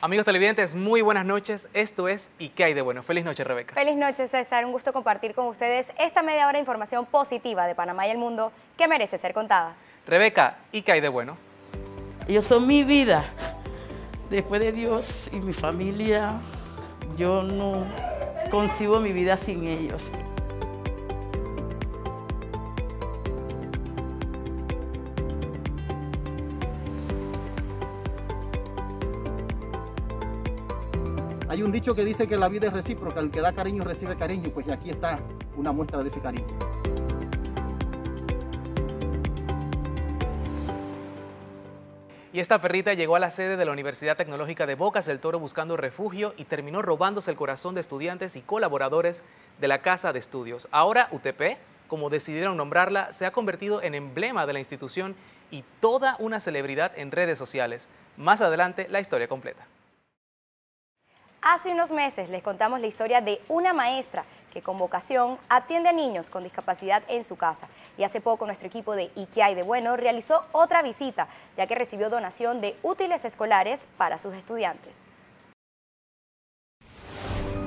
Amigos televidentes, muy buenas noches. Esto es ¿Y qué hay de bueno? Feliz noche, Rebeca. Feliz noche, César. Un gusto compartir con ustedes esta media hora de información positiva de Panamá y el mundo que merece ser contada. Rebeca, ¿y qué hay de bueno? Ellos son mi vida. Después de Dios y mi familia, yo no concibo mi vida sin ellos. Hay un dicho que dice que la vida es recíproca, el que da cariño recibe cariño, pues aquí está una muestra de ese cariño. Y esta perrita llegó a la sede de la Universidad Tecnológica de Bocas del Toro buscando refugio y terminó robándose el corazón de estudiantes y colaboradores de la Casa de Estudios. Ahora UTP, como decidieron nombrarla, se ha convertido en emblema de la institución y toda una celebridad en redes sociales. Más adelante, la historia completa. Hace unos meses les contamos la historia de una maestra que con vocación atiende a niños con discapacidad en su casa. Y hace poco nuestro equipo de ¿Y qué hay de bueno? Realizó otra visita, ya que recibió donación de útiles escolares para sus estudiantes. 1,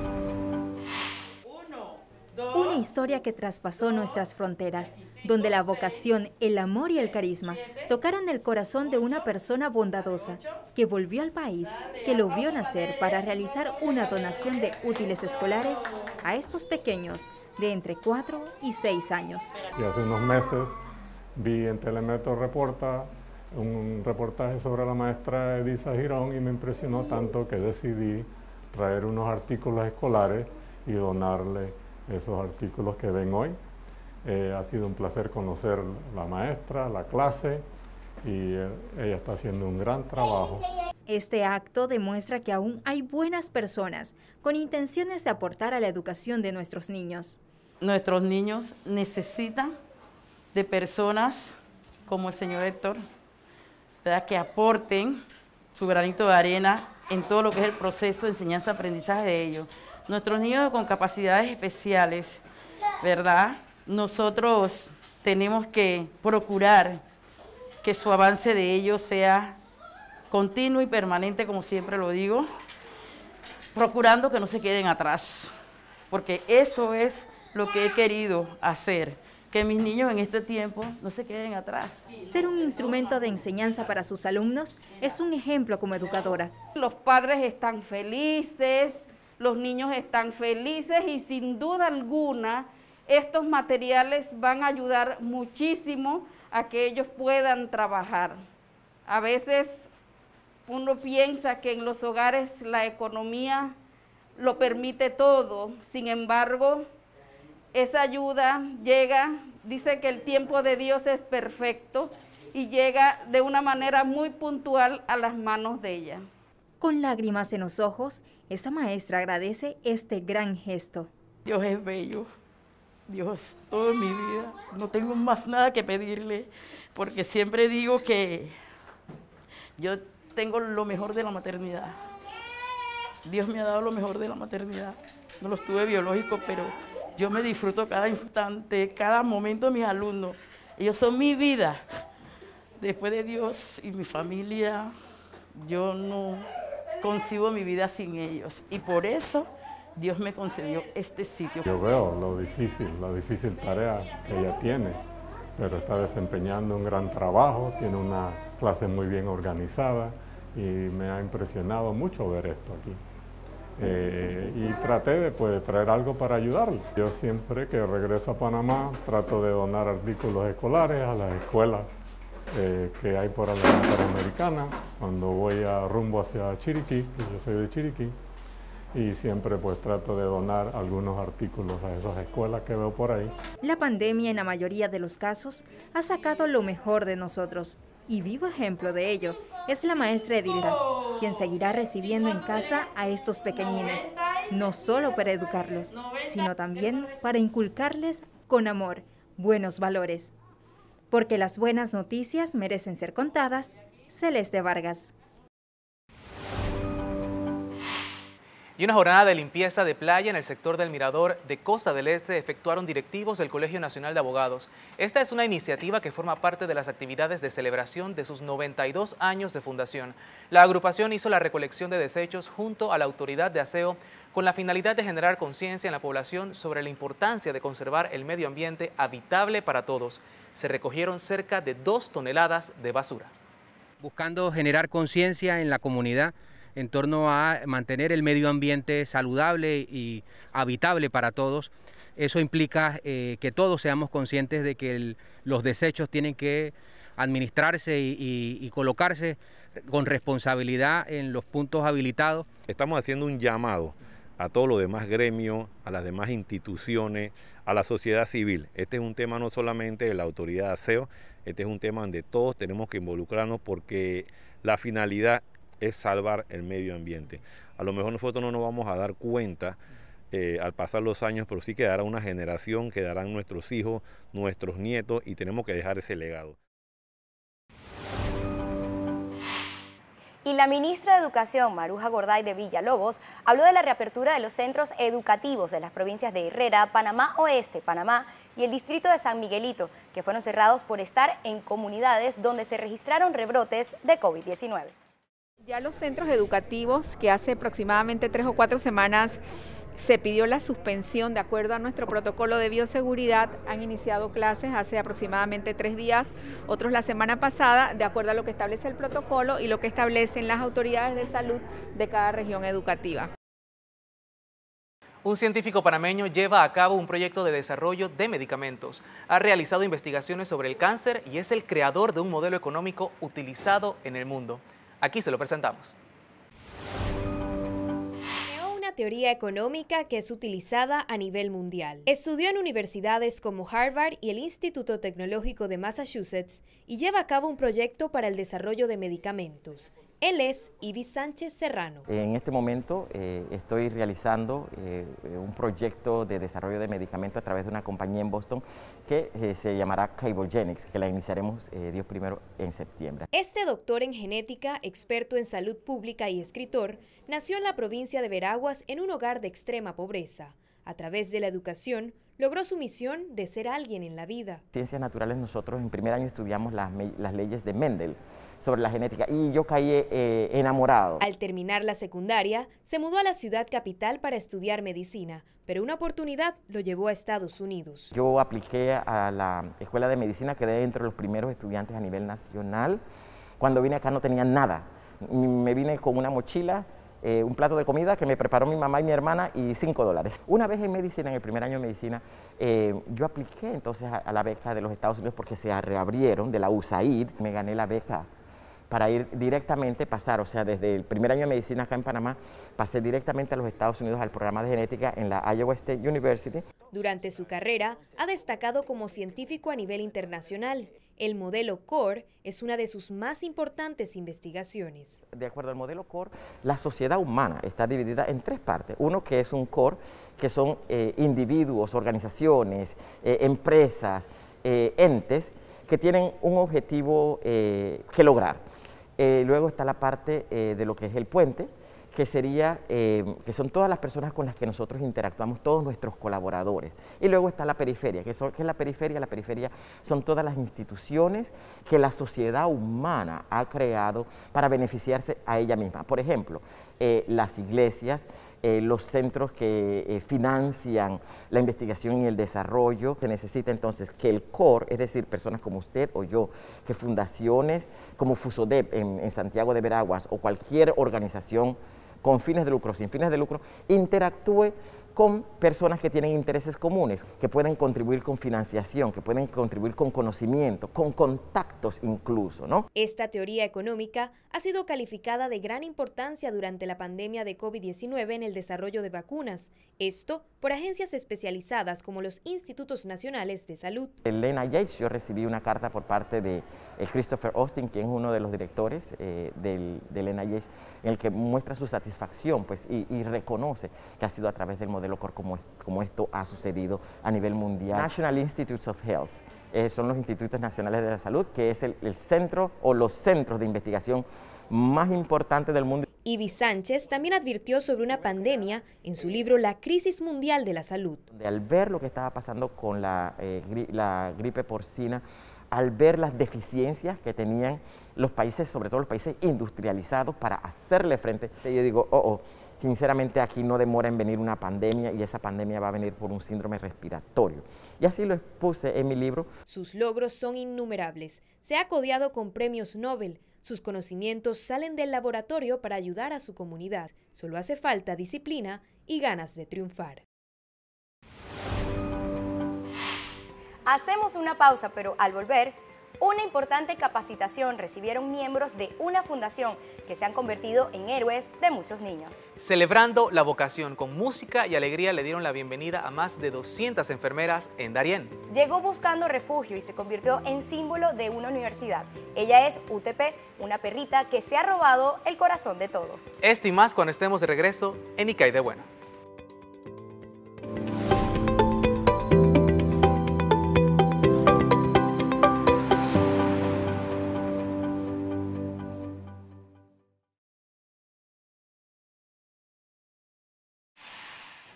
2, una historia que traspasó nuestras fronteras, donde la vocación, el amor y el carisma tocaron el corazón de una persona bondadosa que volvió al país, que lo vio nacer para realizar una donación de útiles escolares a estos pequeños de entre 4 y 6 años. Y hace unos meses vi en Telemetro Reporta un reportaje sobre la maestra Edilsa Girón y me impresionó tanto que decidí traer unos artículos escolares y donarle esos artículos que ven hoy. Ha sido un placer conocer la maestra, la clase, y ella está haciendo un gran trabajo. Este acto demuestra que aún hay buenas personas con intenciones de aportar a la educación de nuestros niños. Nuestros niños necesitan de personas como el señor Héctor, ¿verdad?, que aporten su granito de arena en todo lo que es el proceso de enseñanza-aprendizaje de ellos. Nuestros niños con capacidades especiales, ¿verdad? Nosotros tenemos que procurar que su avance de ellos sea continuo y permanente, como siempre lo digo, procurando que no se queden atrás, porque eso es lo que he querido hacer, que mis niños en este tiempo no se queden atrás. Ser un instrumento de enseñanza para sus alumnos es un ejemplo como educadora. Los padres están felices, los niños están felices y sin duda alguna estos materiales van a ayudar muchísimo a que ellos puedan trabajar. A veces uno piensa que en los hogares la economía lo permite todo, sin embargo, esa ayuda llega, dice que el tiempo de Dios es perfecto y llega de una manera muy puntual a las manos de ella. Con lágrimas en los ojos, esta maestra agradece este gran gesto. Dios es bello, Dios, toda mi vida, no tengo más nada que pedirle, porque siempre digo que yo tengo lo mejor de la maternidad. Dios me ha dado lo mejor de la maternidad, no lo tuve biológico, pero yo me disfruto cada instante, cada momento de mis alumnos. Ellos son mi vida, después de Dios y mi familia, yo no concibo mi vida sin ellos y por eso Dios me concedió este sitio. Yo veo la difícil tarea que ella tiene, pero está desempeñando un gran trabajo, tiene una clase muy bien organizada y me ha impresionado mucho ver esto aquí. Y traté de traer algo para ayudarle. Yo siempre que regreso a Panamá trato de donar artículos escolares a las escuelas que hay por la Interamericana, cuando voy a rumbo hacia Chiriquí, yo soy de Chiriquí, y siempre pues trato de donar algunos artículos a esas escuelas que veo por ahí. La pandemia en la mayoría de los casos ha sacado lo mejor de nosotros, y vivo ejemplo de ello es la maestra Edilsa, quien seguirá recibiendo en casa a estos pequeñines, no solo para educarlos, sino también para inculcarles con amor, buenos valores. Porque las buenas noticias merecen ser contadas, Celeste Vargas. Y una jornada de limpieza de playa en el sector del Mirador de Costa del Este efectuaron directivos del Colegio Nacional de Abogados. Esta es una iniciativa que forma parte de las actividades de celebración de sus 92 años de fundación. La agrupación hizo la recolección de desechos junto a la autoridad de aseo con la finalidad de generar conciencia en la población sobre la importancia de conservar el medio ambiente habitable para todos. Se recogieron cerca de 2 toneladas de basura. Buscando generar conciencia en la comunidad en torno a mantener el medio ambiente saludable y habitable para todos. Eso implica que todos seamos conscientes de que los desechos tienen que administrarse y colocarse con responsabilidad en los puntos habilitados. Estamos haciendo un llamado a todos los demás gremios, a las demás instituciones, a la sociedad civil. Este es un tema no solamente de la autoridad de aseo, este es un tema donde todos tenemos que involucrarnos porque la finalidad es salvar el medio ambiente. A lo mejor nosotros no nos vamos a dar cuenta al pasar los años, pero sí quedará una generación, quedarán nuestros hijos, nuestros nietos y tenemos que dejar ese legado. Y la ministra de Educación, Maruja Gorday de Villalobos, habló de la reapertura de los centros educativos de las provincias de Herrera, Panamá Oeste, Panamá y el distrito de San Miguelito, que fueron cerrados por estar en comunidades donde se registraron rebrotes de COVID-19. Ya los centros educativos, que hace aproximadamente 3 o 4 semanas se pidió la suspensión de acuerdo a nuestro protocolo de bioseguridad, han iniciado clases hace aproximadamente 3 días, otros la semana pasada, de acuerdo a lo que establece el protocolo y lo que establecen las autoridades de salud de cada región educativa. Un científico panameño lleva a cabo un proyecto de desarrollo de medicamentos. Ha realizado investigaciones sobre el cáncer y es el creador de un modelo económico utilizado en el mundo. Aquí se lo presentamos. Creó una teoría económica que es utilizada a nivel mundial. Estudió en universidades como Harvard y el Instituto Tecnológico de Massachusetts y lleva a cabo un proyecto para el desarrollo de medicamentos. Él es Ivy Sánchez Serrano. En este momento estoy realizando un proyecto de desarrollo de medicamentos a través de una compañía en Boston que se llamará CableGenics, que la iniciaremos Dios primero en septiembre. Este doctor en genética, experto en salud pública y escritor, nació en la provincia de Veraguas en un hogar de extrema pobreza. A través de la educación, logró su misión de ser alguien en la vida. Ciencias naturales, nosotros en primer año estudiamos las leyes de Mendel sobre la genética y yo caí enamorado. Al terminar la secundaria, se mudó a la ciudad capital para estudiar medicina, pero una oportunidad lo llevó a Estados Unidos. Yo apliqué a la escuela de medicina, quedé entre los primeros estudiantes a nivel nacional. Cuando vine acá no tenía nada, me vine con una mochila, un plato de comida que me preparó mi mamá y mi hermana y $5. Una vez en medicina, en el primer año de medicina, yo apliqué entonces a la beca de los Estados Unidos porque se reabrieron de la USAID. Me gané la beca para ir directamente, pasar, o sea, desde el primer año de medicina acá en Panamá, pasé directamente a los Estados Unidos al programa de genética en la Iowa State University. Durante su carrera ha destacado como científico a nivel internacional. El modelo CORE es una de sus más importantes investigaciones. De acuerdo al modelo CORE, la sociedad humana está dividida en 3 partes. Uno que es un CORE, que son individuos, organizaciones, empresas, entes, que tienen un objetivo que lograr. Luego está la parte de lo que es el puente, que sería, que son todas las personas con las que nosotros interactuamos, todos nuestros colaboradores. Y luego está la periferia, que es la periferia son todas las instituciones que la sociedad humana ha creado para beneficiarse a ella misma. Por ejemplo, las iglesias, los centros que financian la investigación y el desarrollo. Se necesita entonces que el CORE, es decir, personas como usted o yo, que fundaciones como Fusodep en Santiago de Veraguas o cualquier organización con fines de lucro, sin fines de lucro, interactúe con personas que tienen intereses comunes, que pueden contribuir con financiación, que pueden contribuir con conocimiento, con contactos incluso, ¿no? Esta teoría económica ha sido calificada de gran importancia durante la pandemia de COVID-19 en el desarrollo de vacunas, esto por agencias especializadas como los Institutos Nacionales de Salud. El NIH, yo recibí una carta por parte de Christopher Austin, quien es uno de los directores del NIH, en el que muestra su satisfacción pues, y reconoce que ha sido a través del modelo CORE como esto ha sucedido a nivel mundial. National Institutes of Health son los Institutos Nacionales de la Salud, que es el centro o los centros de investigación más importantes del mundo. Ivy Sánchez también advirtió sobre una pandemia en su libro La Crisis Mundial de la Salud. Al ver lo que estaba pasando con la gripe porcina, al ver las deficiencias que tenían los países, sobre todo los países industrializados, para hacerle frente, yo digo, sinceramente aquí no demora en venir una pandemia y esa pandemia va a venir por un síndrome respiratorio. Y así lo expuse en mi libro. Sus logros son innumerables. Se ha codeado con premios Nobel. Sus conocimientos salen del laboratorio para ayudar a su comunidad. Solo hace falta disciplina y ganas de triunfar. Hacemos una pausa, pero al volver, una importante capacitación recibieron miembros de una fundación que se han convertido en héroes de muchos niños. Celebrando la vocación con música y alegría, le dieron la bienvenida a más de 200 enfermeras en Darién. Llegó buscando refugio y se convirtió en símbolo de una universidad. Ella es UTP, una perrita que se ha robado el corazón de todos. Este y más cuando estemos de regreso en Icay de Bueno.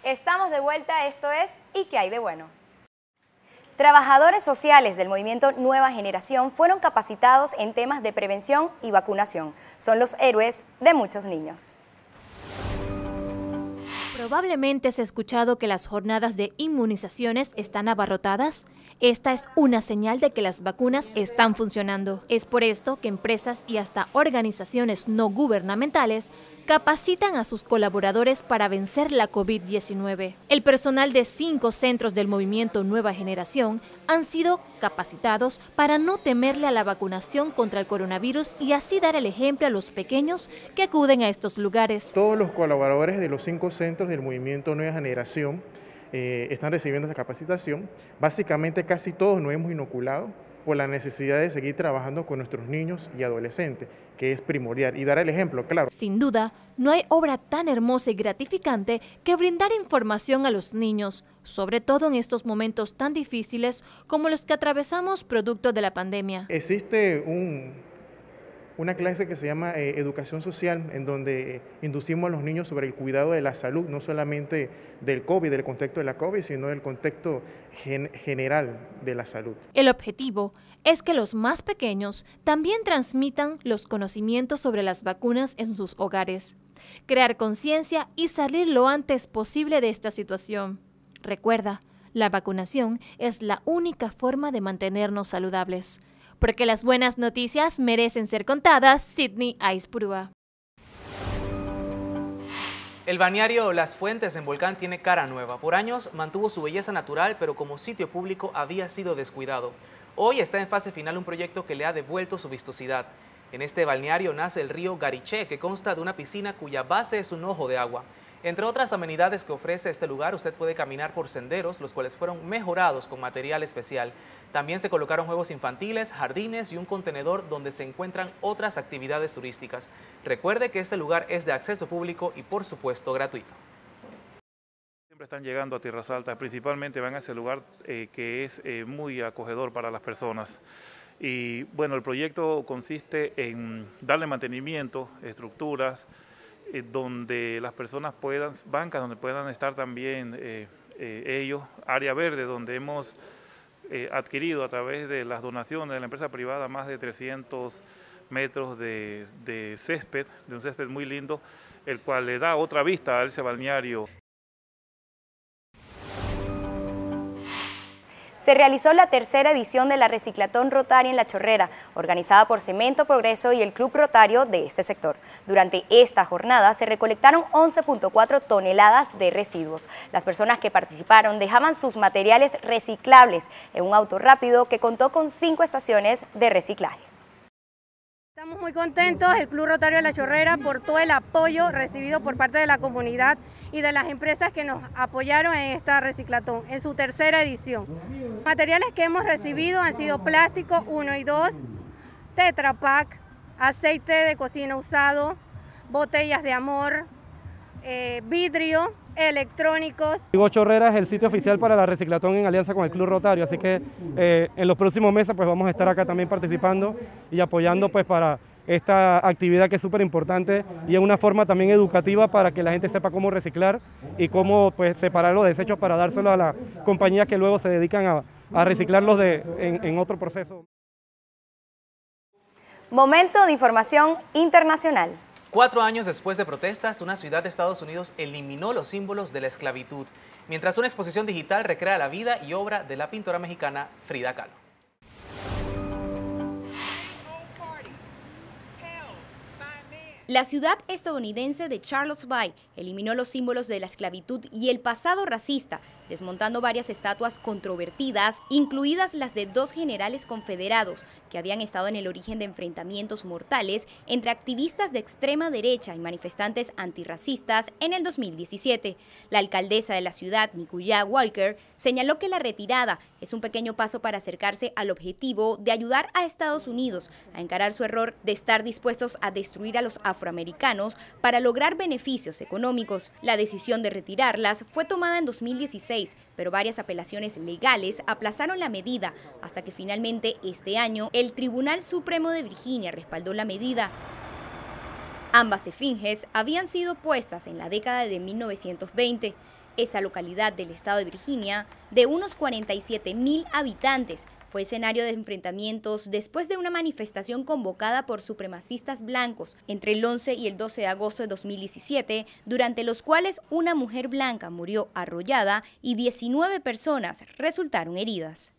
Estamos de vuelta, esto es ¿Y qué hay de bueno? Trabajadores sociales del movimiento Nueva Generación fueron capacitados en temas de prevención y vacunación. Son los héroes de muchos niños. Probablemente has escuchado que las jornadas de inmunizaciones están abarrotadas. Esta es una señal de que las vacunas están funcionando. Es por esto que empresas y hasta organizaciones no gubernamentales capacitan a sus colaboradores para vencer la COVID-19. El personal de 5 centros del movimiento Nueva Generación han sido capacitados para no temerle a la vacunación contra el coronavirus y así dar el ejemplo a los pequeños que acuden a estos lugares. Todos los colaboradores de los 5 centros del movimiento Nueva Generación están recibiendo esta capacitación. Básicamente casi todos nos hemos inoculado por la necesidad de seguir trabajando con nuestros niños y adolescentes, que es primordial, y dar el ejemplo, claro. Sin duda, no hay obra tan hermosa y gratificante que brindar información a los niños, sobre todo en estos momentos tan difíciles como los que atravesamos producto de la pandemia. Existe una clase que se llama educación social, en donde inducimos a los niños sobre el cuidado de la salud, no solamente del COVID, del contexto de la COVID, sino del contexto general de la salud. El objetivo es que los más pequeños también transmitan los conocimientos sobre las vacunas en sus hogares, crear conciencia y salir lo antes posible de esta situación. Recuerda, la vacunación es la única forma de mantenernos saludables. Porque las buenas noticias merecen ser contadas, Sidney Aispurúa. El balneario Las Fuentes en Volcán tiene cara nueva. Por años mantuvo su belleza natural, pero como sitio público había sido descuidado. Hoy está en fase final un proyecto que le ha devuelto su vistosidad. En este balneario nace el río Gariché, que consta de una piscina cuya base es un ojo de agua. Entre otras amenidades que ofrece este lugar, usted puede caminar por senderos, los cuales fueron mejorados con material especial. También se colocaron juegos infantiles, jardines y un contenedor donde se encuentran otras actividades turísticas. Recuerde que este lugar es de acceso público y, por supuesto, gratuito. Siempre están llegando a Tierras Altas, principalmente van a ese lugar que es muy acogedor para las personas. Y bueno, el proyecto consiste en darle mantenimiento, estructuras, donde las personas puedan, bancas donde puedan estar también ellos, área verde donde hemos adquirido a través de las donaciones de la empresa privada más de 300 metros de césped, de un césped muy lindo, el cual le da otra vista a ese balneario. Se realizó la tercera edición de la Reciclatón Rotaria en La Chorrera, organizada por Cemento Progreso y el Club Rotario de este sector. Durante esta jornada se recolectaron 11.4 toneladas de residuos. Las personas que participaron dejaban sus materiales reciclables en un auto rápido que contó con 5 estaciones de reciclaje. Estamos muy contentos, el Club Rotario de La Chorrera, por todo el apoyo recibido por parte de la comunidad y de las empresas que nos apoyaron en esta reciclatón, en su tercera edición. Los materiales que hemos recibido han sido plástico 1 y 2, Tetra Pak, aceite de cocina usado, botellas de amor, vidrio, electrónicos. Chorrera es el sitio oficial para la reciclatón en alianza con el Club Rotario, así que en los próximos meses pues vamos a estar acá también participando y apoyando pues para esta actividad que es súper importante y es una forma también educativa para que la gente sepa cómo reciclar y cómo pues, separar los desechos para dárselos a las compañías que luego se dedican a reciclarlos en otro proceso. Momento de información internacional. 4 años después de protestas, una ciudad de Estados Unidos eliminó los símbolos de la esclavitud, mientras una exposición digital recrea la vida y obra de la pintora mexicana Frida Kahlo. La ciudad estadounidense de Charlottesville eliminó los símbolos de la esclavitud y el pasado racista, desmontando varias estatuas controvertidas, incluidas las de 2 generales confederados que habían estado en el origen de enfrentamientos mortales entre activistas de extrema derecha y manifestantes antirracistas en el 2017. La alcaldesa de la ciudad, Nikuya Walker, señaló que la retirada es un pequeño paso para acercarse al objetivo de ayudar a Estados Unidos a encarar su error de estar dispuestos a destruir a los afroamericanos para lograr beneficios económicos. La decisión de retirarlas fue tomada en 2016, pero varias apelaciones legales aplazaron la medida, hasta que finalmente este año el Tribunal Supremo de Virginia respaldó la medida. Ambas esfinges habían sido puestas en la década de 1920. Esa localidad del estado de Virginia, de unos 47.000 habitantes, fue escenario de enfrentamientos después de una manifestación convocada por supremacistas blancos entre el 11 y el 12 de agosto de 2017, durante los cuales una mujer blanca murió arrollada y 19 personas resultaron heridas.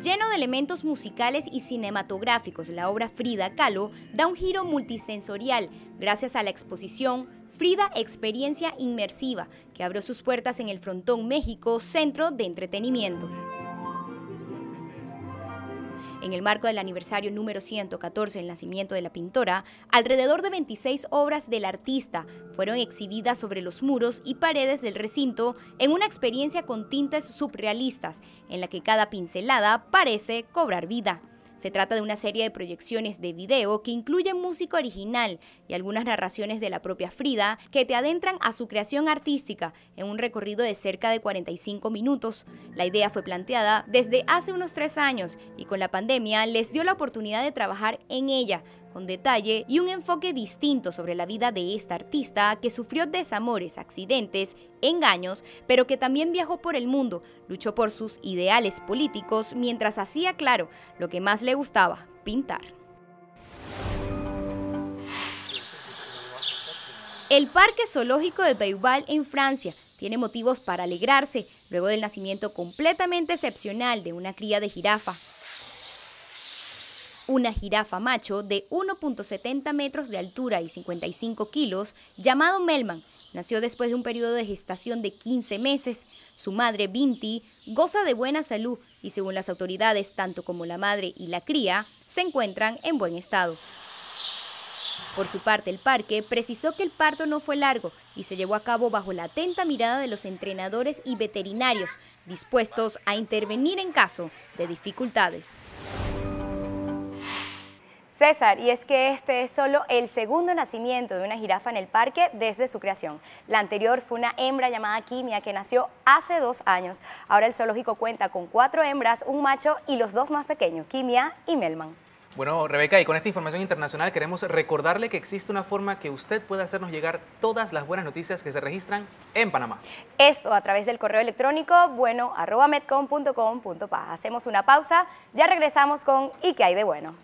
Lleno de elementos musicales y cinematográficos, la obra Frida Kahlo da un giro multisensorial gracias a la exposición Frida Experiencia Inmersiva, que abrió sus puertas en el Frontón México, centro de entretenimiento. En el marco del aniversario número 114 del nacimiento de la pintora, alrededor de 26 obras del artista fueron exhibidas sobre los muros y paredes del recinto en una experiencia con tintes surrealistas, en la que cada pincelada parece cobrar vida. Se trata de una serie de proyecciones de video que incluyen música original y algunas narraciones de la propia Frida que te adentran a su creación artística en un recorrido de cerca de 45 minutos. La idea fue planteada desde hace unos 3 años y con la pandemia les dio la oportunidad de trabajar en ella, con detalle y un enfoque distinto sobre la vida de esta artista que sufrió desamores, accidentes, engaños, pero que también viajó por el mundo, luchó por sus ideales políticos mientras hacía claro lo que más le gustaba, pintar. El Parque Zoológico de Beauval en Francia tiene motivos para alegrarse luego del nacimiento completamente excepcional de una cría de jirafa. Una jirafa macho de 1.70 metros de altura y 55 kilos, llamado Melman, nació después de un periodo de gestación de 15 meses. Su madre, Vinti, goza de buena salud y según las autoridades, tanto como la madre y la cría, se encuentran en buen estado. Por su parte, el parque precisó que el parto no fue largo y se llevó a cabo bajo la atenta mirada de los entrenadores y veterinarios, dispuestos a intervenir en caso de dificultades. César, y es que este es solo el segundo nacimiento de una jirafa en el parque desde su creación. La anterior fue una hembra llamada Quimia que nació hace 2 años. Ahora el zoológico cuenta con 4 hembras, un macho y los 2 más pequeños, Quimia y Melman. Bueno, Rebeca, y con esta información internacional queremos recordarle que existe una forma que usted puede hacernos llegar todas las buenas noticias que se registran en Panamá. Esto a través del correo electrónico bueno@medcom.com.pa. Hacemos una pausa, ya regresamos con ¿Y qué hay de bueno?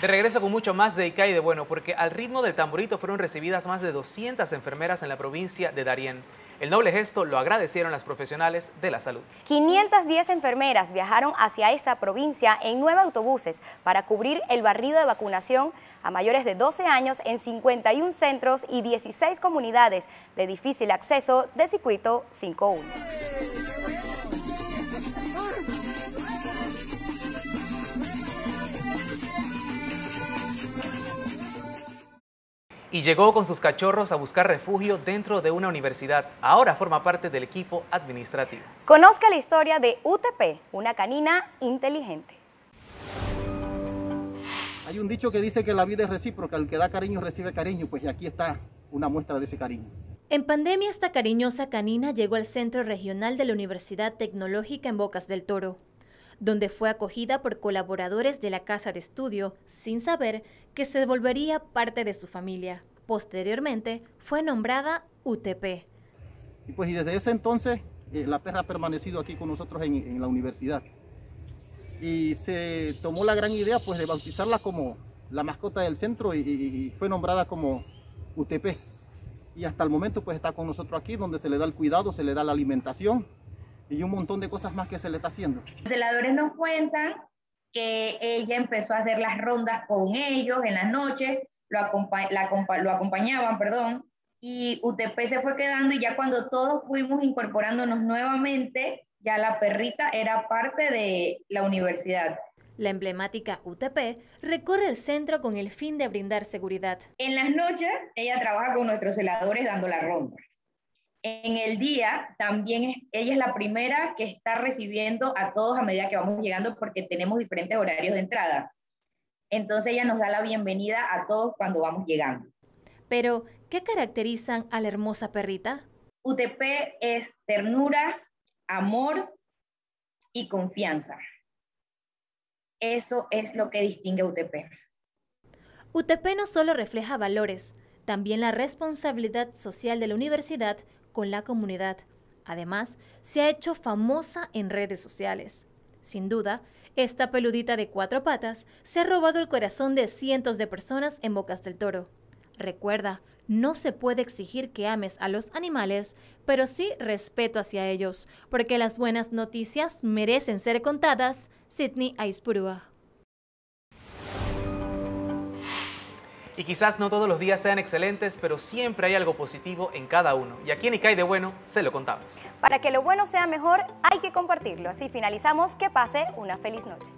De regreso con mucho más de Icai de Bueno, porque al ritmo del tamborito fueron recibidas más de 200 enfermeras en la provincia de Darién. El noble gesto lo agradecieron las profesionales de la salud. 510 enfermeras viajaron hacia esta provincia en 9 autobuses para cubrir el barrido de vacunación a mayores de 12 años en 51 centros y 16 comunidades de difícil acceso de circuito 5-1. Y llegó con sus cachorros a buscar refugio dentro de una universidad. Ahora forma parte del equipo administrativo. Conozca la historia de UTP, una canina inteligente. Hay un dicho que dice que la vida es recíproca, el que da cariño recibe cariño, pues aquí está una muestra de ese cariño. En pandemia, esta cariñosa canina llegó al Centro Regional de la Universidad Tecnológica en Bocas del Toro, donde fue acogida por colaboradores de la casa de estudio, sin saber que se volvería parte de su familia. Posteriormente, fue nombrada UTP. Y pues y desde ese entonces, la perra ha permanecido aquí con nosotros en la universidad. Y se tomó la gran idea pues de bautizarla como la mascota del centro y fue nombrada como UTP. Y hasta el momento pues está con nosotros aquí, donde se le da el cuidado, se le da la alimentación y un montón de cosas más que se le está haciendo. Los celadores nos cuentan que ella empezó a hacer las rondas con ellos en las noches, lo acompañaban, y UTP se fue quedando, y ya cuando todos fuimos incorporándonos nuevamente, ya la perrita era parte de la universidad. La emblemática UTP recorre el centro con el fin de brindar seguridad. En las noches ella trabaja con nuestros celadores dando la ronda. En el día también ella es la primera que está recibiendo a todos a medida que vamos llegando, porque tenemos diferentes horarios de entrada. Entonces ella nos da la bienvenida a todos cuando vamos llegando. Pero, ¿qué caracterizan a la hermosa perrita? UTP es ternura, amor y confianza. Eso es lo que distingue a UTP. UTP no solo refleja valores, también la responsabilidad social de la universidad con la comunidad. Además, se ha hecho famosa en redes sociales. Sin duda, esta peludita de 4 patas se ha robado el corazón de cientos de personas en Bocas del Toro. Recuerda, no se puede exigir que ames a los animales, pero sí respeto hacia ellos, porque las buenas noticias merecen ser contadas. Sidney Aispurúa. Y quizás no todos los días sean excelentes, pero siempre hay algo positivo en cada uno. Y aquí en ¿Qué hay de bueno? Se lo contamos. Para que lo bueno sea mejor, hay que compartirlo. Así finalizamos. Que pase una feliz noche.